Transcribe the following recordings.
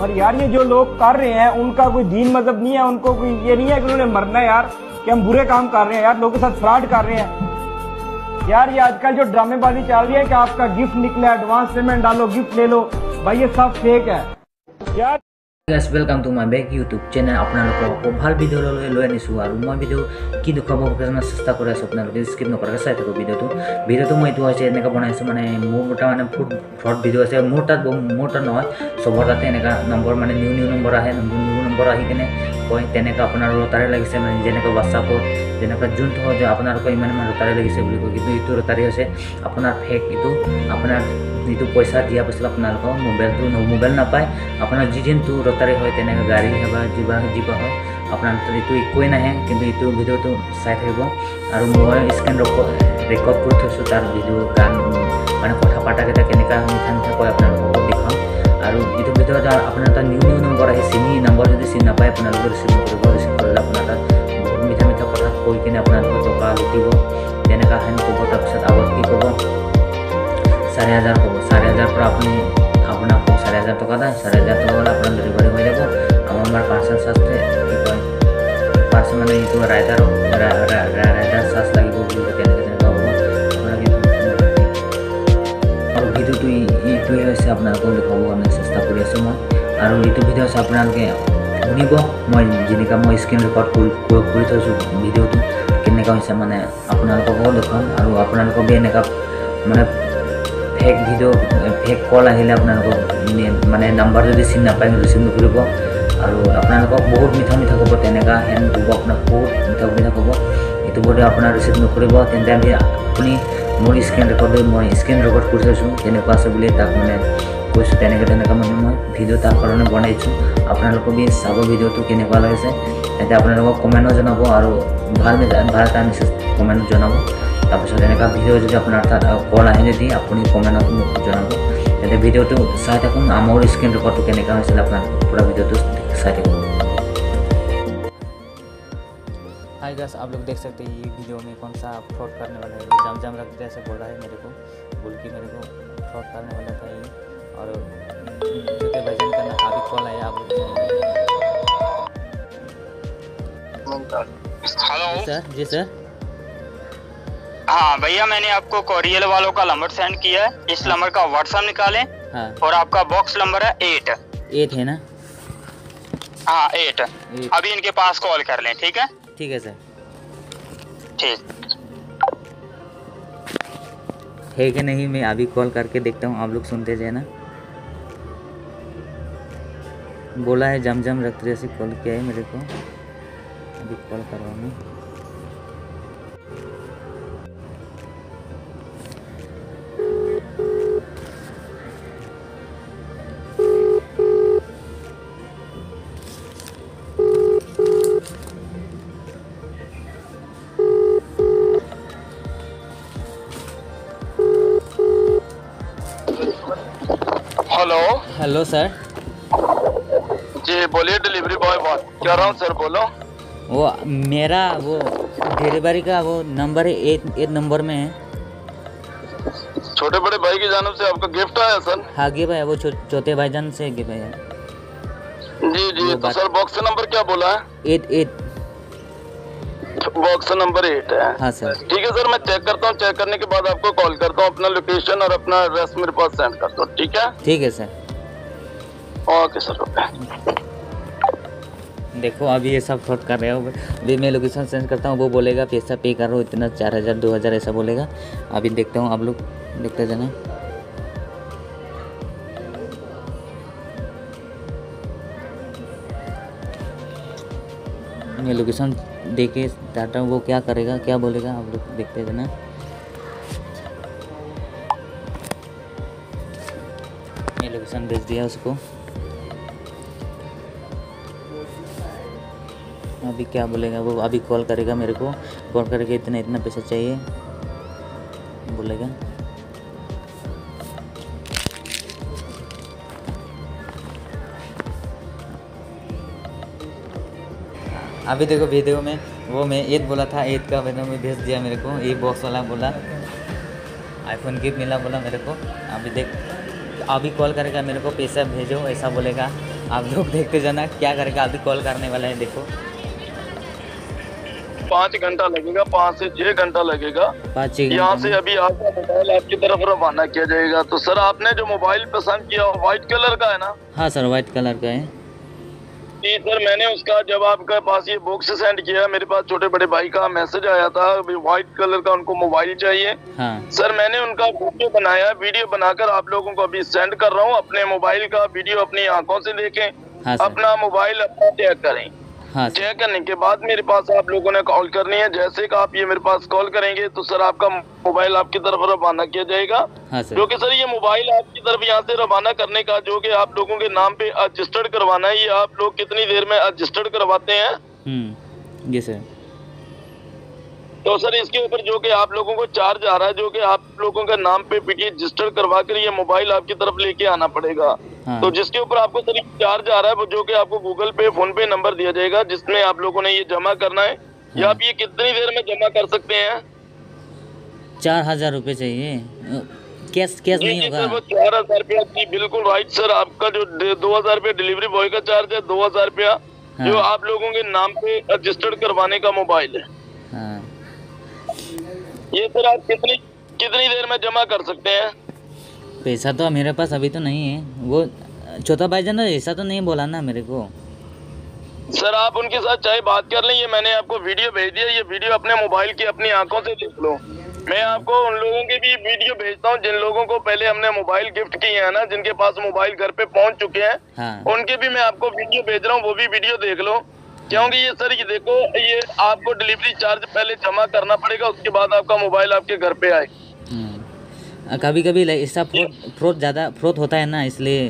और यार ये जो लोग कर रहे हैं उनका कोई दीन मजहब नहीं है, उनको कोई ये नहीं है कि उन्होंने मरना है यार कि हम बुरे काम कर रहे हैं यार, लोगों के साथ फ्रॉड कर रहे हैं यार। ये आजकल जो ड्रामेबाजी चल रही है कि आपका गिफ्ट निकला, एडवांस पेमेंट डालो, गिफ्ट ले लो, भाई ये सब फेक है यार। Guys welcome to my back YouTube channel. अपना लोग ভাল भिडिओ लै आनीस और मैं भिडिओ कि दुखाब अपना चेस्टा कर स्किप नक चाय थको भिडिओ मैं ये एने बना मानने मोर तो मैं फुट शर्ट भिडिओ आस मोर तक नय सब तक नम्बर मानने निव निव नम्बर आए निव नम्बर आने तारे लगे मैं जेने व्हाट्सएपत जो अपने इन तारे लगे कि रोतारे अपना फेक अपना जी पैसा दिया पास मोबाइल तो मोबाइल नपाय अपना जी दिन तो रोतारी है गाड़ी जी है अपना एक नाहे कि भिडिओ तो चाय और मैं स्क्रीन रेकर्ड कर तार भिडिओ गान मैं कथा पाटाक मिठा मिठा कह देखा और ये भिडिओ अपना निव निव नम्बर आए चिनी नम्बर जो चिन्ह नपाय रिसीव रिसीव कर अपना बहुत मिठा मिठा कथा कह कि टका लुटने कब तक आगत 4000 कब 4000 अपना 4000 टका दाए 4000 टका अपना डेलिवरी हो जाए पार्सल चार्ज पार्सल मानी राइडर राइडर चार्ज लगे भिडिओ ये अपना देखा चेस्टा कर मैं और ये भिडिओ अपने शुनिब मैं जिनका मैं स्क्रीन रेकर्ड भिडिओ के मानने अपना देखा और अपना भी एने मैं फेक भिडिओ फेक कल मानने नम्बर जो चिन्ह नपाय रिसीव नक और बहुत मिठा मिठा कब तेन कब अपना बहुत मिठा मिठा कब ये भिडिओ अपना रिसीव नक अपनी मोर स्क्रीन रेकर्ड मैं स्क्रीन रेकर्ड कर आस बोले तक मैंने कैसा मैं भिडिओ तक बनाई अपना भी सब भिडिओ तो के अपने कमेन्ट और भाई भाई मेसेज कमेन्ट तक भिडिओ जो अपना कल आए जो अपनी कमेन्ट मोबाइल भिडिओ तो चाहूँ आम स्क्रीन रेकर्ड के पूरा भिडिओ तो हाय गाइस, आप लोग देख सकते हैं ये वीडियो में कौन सा फ्रॉड करने वाला है। जमजम रखते ऐसे बोल रहा है मेरे को बोल के मेरे को फ्रॉड करने वाला था ये और अभी कॉल आया आप सर। जी सर, हाँ भैया, मैंने आपको कोरियल वालों का नंबर सेंड किया है, इस नंबर का व्हाट्सएप निकालें। हाँ। और आपका बॉक्स नंबर है 8 है ना? हाँ 8। अभी इनके पास कॉल कर लें, ठीक है? ठीक है सर। ठीक है कि नहीं, मैं अभी कॉल करके देखता हूँ, आप लोग सुनते जाए ना। बोला है जमजम रखते जैसे कॉल किया है मेरे को, अभी कॉल करवाऊंगा। हेलो हेलो सर जी, बोलिए। डिलीवरी बॉय बात कर रहा हूँ सर, बोलो। वो मेरा वो डिलीवरी का वो नंबर है, 8 नंबर में है। छोटे बड़े भाई की जानिब से आपका गिफ्ट आया सर? हाँ गिफ्ट आया, वो छोटे भाई जान से गिफ्ट आया। जी जी, तो सर बॉक्स नंबर क्या बोला है? 8। बॉक्स नंबर 8 है। हाँ सर, ठीक है सर, मैं चेक करता हूँ, चेक करने के बाद आपको कॉल करता हूँ। अपना लोकेशन और अपना एड्रेस मेरे पास सेंड कर दो, ठीक है? ठीक है सर, ओके सर, ओके। देखो अभी ये सब फ्रॉड कर रहे हो, अभी मैं लोकेशन सेंड करता हूँ, वो बोलेगा पैसा पे कर रहा हूँ इतना 4000 2000 ऐसा बोलेगा। अभी देखता हूँ, आप लोग देखते जाना। ये लोकेशन देखे डाटा वो क्या करेगा, क्या बोलेगा, आप लोग देखते थे ना। ये लोकेशन भेज दिया उसको, अभी क्या बोलेगा वो, अभी कॉल करेगा मेरे को, कॉल करके इतना इतना पैसा चाहिए बोलेगा। अभी देखो वीडियो में वो मैं 8 बोला था, 8 का वीडियो में भेज दिया मेरे को, ये बॉक्स वाला बोला आईफोन गिफ्ट मिला बोला मेरे को। अभी देख, अभी कॉल करेगा मेरे को पैसा भेजो ऐसा बोलेगा। आप लोग देखते जाना क्या करके आदि कॉल करने वाला है। देखो 5 घंटा लगेगा, 5 से 6 घंटा लगेगा। यहाँ से अभी आपका मोबाइल आपकी तरफ रवाना किया जाएगा। तो सर आपने जो मोबाइल पसंद किया व्हाइट कलर का है ना? हाँ सर व्हाइट कलर का है। जी सर मैंने उसका जब आपके पास ये बॉक्स सेंड किया, मेरे पास छोटे बड़े भाई का मैसेज आया था व्हाइट कलर का उनको मोबाइल चाहिए। हाँ। सर मैंने उनका वीडियो बनाया, वीडियो बनाकर आप लोगों को अभी सेंड कर रहा हूँ। अपने मोबाइल का वीडियो अपनी आंखों से देखें। हाँ अपना मोबाइल अपना चेक करें। हाँ चेक करने के बाद मेरे पास आप लोगों ने कॉल करनी है। जैसे कि आप ये मेरे पास कॉल करेंगे तो सर आपका मोबाइल आपकी तरफ रवाना किया जाएगा। हाँ जो कि सर ये मोबाइल आपकी तरफ यहाँ से रवाना करने का जो कि आप लोगों के नाम पे रजिस्टर्ड करवाना है। ये आप लोग कितनी देर में रजिस्टर्ड करवाते हैं? जी सर। तो सर इसके ऊपर जो कि आप लोगों को चार्ज आ रहा है, जो कि आप लोगों का नाम पे पीटी रजिस्टर करवा कर ये मोबाइल आपकी तरफ लेके आना पड़ेगा। हाँ। तो जिसके ऊपर आपको सर चार्ज आ रहा है जो कि आपको Google Pay PhonePe number दिया जाएगा जिसमें आप लोगों ने ये जमा करना है। हाँ। या आप ये कितनी देर में जमा कर सकते हैं? 4000 रुपये चाहिए कैश। कैश नहीं होगा सर वो 4000 रुपया। जी बिल्कुल राइट सर, आपका जो 2000 रुपया डिलीवरी बॉय का चार्ज है, 2000 रुपया जो आप लोगों के नाम पे रजिस्टर्ड करवाने का मोबाइल है। ये सर आप कितनी देर में जमा कर सकते हैं? पैसा तो मेरे पास अभी तो नहीं है, वो छोटा भाईजान ने ऐसा तो नहीं बोला ना मेरे को। सर आप उनके साथ चाहे बात कर लें, ये मैंने आपको वीडियो भेज दिया, ये वीडियो अपने मोबाइल की अपनी आंखों से देख लो। मैं आपको उन लोगों की भी वीडियो भेजता हूँ जिन लोगों को पहले हमने मोबाइल गिफ्ट किए हैं ना, जिनके पास मोबाइल घर पे पहुँच चुके हैं। हाँ। उनके भी मैं आपको वीडियो भेज रहा हूँ, वो भी वीडियो देख लो। क्योंकि ये सर ये देखो ये आपको डिलीवरी चार्ज पहले जमा करना पड़ेगा, उसके बाद आपका मोबाइल आपके घर पे आए। कभी कभी ऐसा फ्रॉड ज़्यादा फ्रॉड होता है ना, इसलिए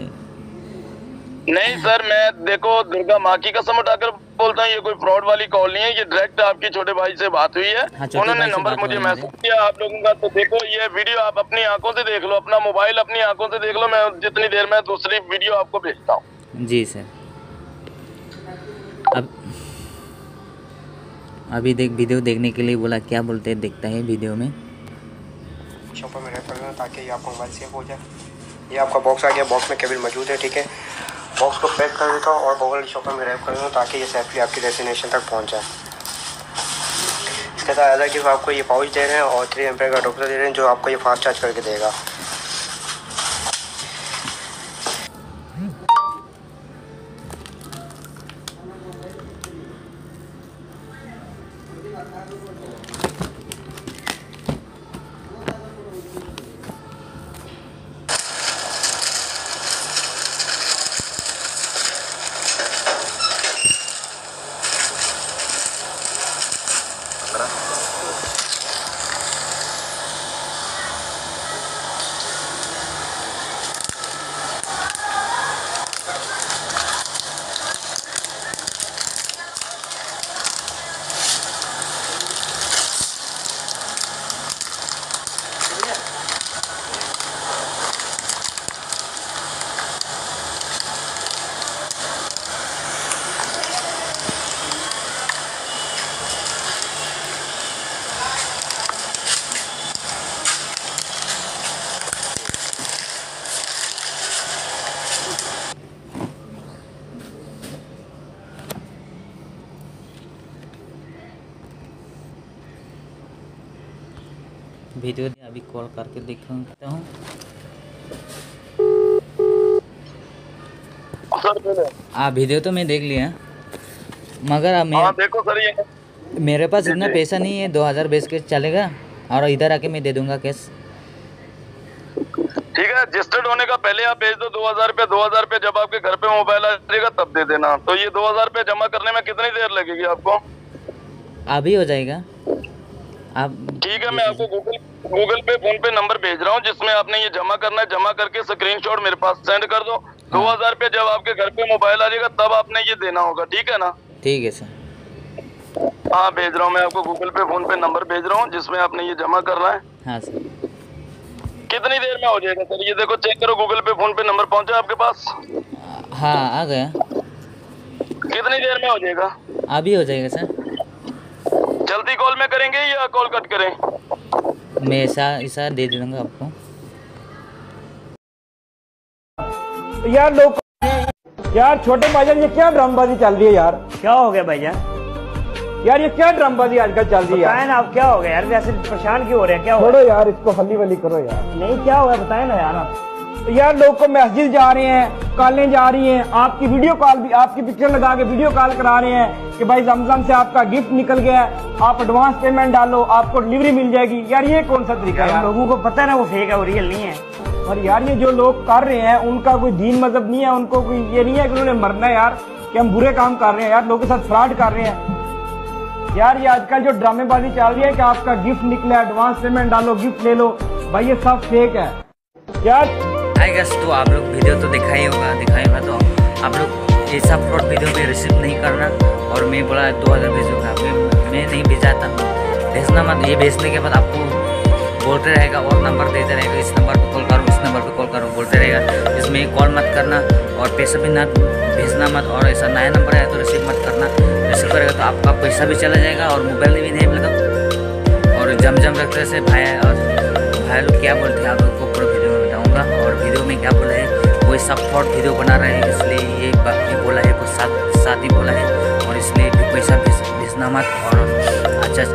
नहीं सर मैं देखो दुर्गा माँ की कसम उठाकर बोलता हूँ ये कोई फ्रॉड वाली कॉल नहीं है। ये डायरेक्ट आपके छोटे भाई से बात हुई है। हाँ, उन्होंने नंबर मुझे मैसेज किया आप लोगों का। तो देखो ये वीडियो आप अपनी आंखों से देख लो, अपना मोबाइल अपनी आंखों से देख लो। मैं जितनी देर में दूसरी वीडियो आपको भेजता हूँ। जी सर अभी वीडियो देखने के लिए बोला, क्या बोलते हैं देखता है वीडियो में शॉपर में रेफर करना ताकि ये आपका मोबाइल सेफ हो जाए। ये आपका बॉक्स आ गया, बॉक्स में केबल मौजूद है, ठीक है। बॉक्स को पैक कर देता हूँ और गूगल शॉपर में रैप कर देता हूँ ताकि ये सेफली आपकी डेस्टिनेशन तक पहुँच जाए। इसके साथ अदा कि आपको ये पाउच दे रहे हैं और 3 एम्पेयर का अडॉप्टर दे रहे हैं जो आपको ये फास्ट चार्ज करके देगा। वीडियो अभी कॉल करके देखता हूँ। वीडियो तो मैं देख लिया मगर अब देखो सर ये मेरे पास इतना पैसा नहीं है। 2000 बेच के चलेगा और इधर आके मैं दे दूंगा कैश, ठीक है। रजिस्टर्ड होने का पहले आप भेज दो 2000 रुपये। 2000 रुपये जब आपके घर पे मोबाइल आ जाएगा तब दे देना। तो ये 2000 रुपये जमा करने में कितनी देर लगेगी आपको? अभी हो जाएगा आप, ठीक है। मैं आपको Google Pay PhonePe number भेज रहा हूँ जिसमें आपने ये जमा करना है। जमा करके स्क्रीनशॉट मेरे पास सेंड कर दो। 2000 रुपये जब आपके घर पे मोबाइल आ जाएगा तब आपने ये देना होगा, ठीक है ना? ठीक है सर। हाँ भेज रहा हूँ मैं आपको Google Pay PhonePe number भेज रहा हूँ जिसमें आपने ये जमा करना है। हाँ सर। कितनी देर में हो जाएगा सर? ये देखो चेक करो Google Pay PhonePe number पहुँचा आपके पास? हाँ आ गया। कितनी देर में हो जाएगा? अभी हो जाएगा सर। जल्दी कॉल में करेंगे या कॉल कट करें? मैं ऐसा दे दूंगा आपको यार लोग। यार छोटे भाईजान ये क्या ड्रामबाजी चल रही है यार, क्या हो गया भाईजान? यार ये क्या ड्रामबाजी आजकल चल रही है यार, आप क्या हो गया यार, वैसे परेशान क्यों हो रहे हैं, क्या हो रहा है यार? इसको हल्ली वली करो यार, नहीं क्या हो गया बताए ना यार आप। यार लोग को मैसेज जा रहे हैं, कॉलें जा रही हैं, आपकी वीडियो कॉल भी, आपकी पिक्चर लगा के वीडियो कॉल करा रहे हैं कि भाई ज़मज़म से आपका गिफ्ट निकल गया है, आप एडवांस पेमेंट डालो आपको डिलीवरी मिल जाएगी। यार ये कौन सा तरीका है? लोगों को पता है ना वो फेक है, वो रियल नहीं है। और यार ये जो लोग कर रहे हैं उनका कोई दीन मजहब नहीं है, उनको कोई ये नहीं है कि उन्होंने मरना है यार कि हम बुरे काम कर रहे हैं, यार लोगों के साथ फ्रॉड कर रहे हैं। यार ये आजकल जो ड्रामेबाजी चल रही है कि आपका गिफ्ट निकला, एडवांस पेमेंट डालो, गिफ्ट ले लो, भाई ये सब फेक है यार। आई गेस तो आप लोग वीडियो तो दिखाई होगा तो आप लोग ये सब फ्रॉड वीडियो भी रिसीव नहीं करना। और मैं बोला 2000 भेजूंगा, मैं नहीं भेजा था, भेजना मत। ये भेजने के बाद आपको बोलते रहेगा और नंबर देते रहेगा, इस नंबर पे कॉल करो, उस नंबर पे कॉल करो, बोलते रहेगा। इसमें कॉल मत करना और पैसा भी ना भेजना मत, और ऐसा नया नंबर है तो रिसीव मत करना। रिसीव करेगा तो आपका पैसा भी चला जाएगा और मोबाइल भी नहीं मिलेगा। और जमजम रखते से भाई लोग क्या बोलते हैं आप लोग को पूरे वीडियो में बताऊँगा। और वीडियो में क्या बोला है, कोई सब फ्रॉड वीडियो बना रहे हैं इसलिए ये बात भी बोला है, कुछ साथ ही बोला है, और इसलिए पैसा भेजना मत। और अच्छा